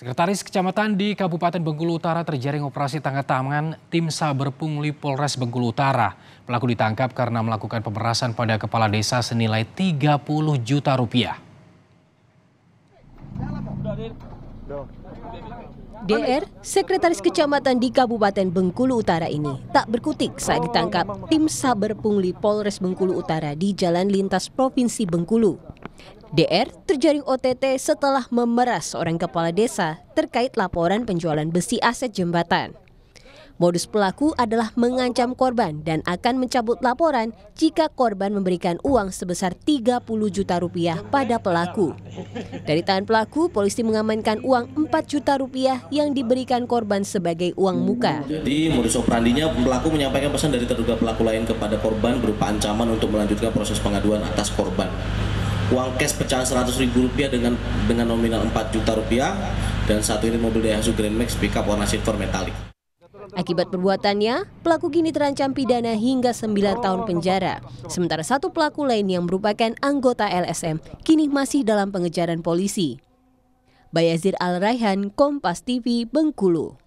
Sekretaris Kecamatan di Kabupaten Bengkulu Utara terjaring operasi tangkap tangan tim Saber Pungli Polres Bengkulu Utara. Pelaku ditangkap karena melakukan pemerasan pada kepala desa senilai 30 juta rupiah. DR, Sekretaris Kecamatan di Kabupaten Bengkulu Utara ini tak berkutik saat ditangkap tim Saber Pungli Polres Bengkulu Utara di jalan lintas Provinsi Bengkulu. DR terjaring OTT setelah memeras seorang kepala desa terkait laporan penjualan besi aset jembatan. Modus pelaku adalah mengancam korban dan akan mencabut laporan jika korban memberikan uang sebesar 30 juta rupiah pada pelaku. Dari tangan pelaku, polisi mengamankan uang 4 juta rupiah yang diberikan korban sebagai uang muka. Jadi modus operandinya pelaku menyampaikan pesan dari terduga pelaku lain kepada korban berupa ancaman untuk melanjutkan proses pengaduan atas korban. Uang cash pecahan 100.000 rupiah dengan nominal 4 juta rupiah dan satu unit mobil Daihatsu Grand Max pickup warna silver metalik. Akibat perbuatannya, pelaku kini terancam pidana hingga 9 tahun penjara. Sementara satu pelaku lain yang merupakan anggota LSM kini masih dalam pengejaran polisi. Bayazir Al Raihan, Kompas TV, Bengkulu.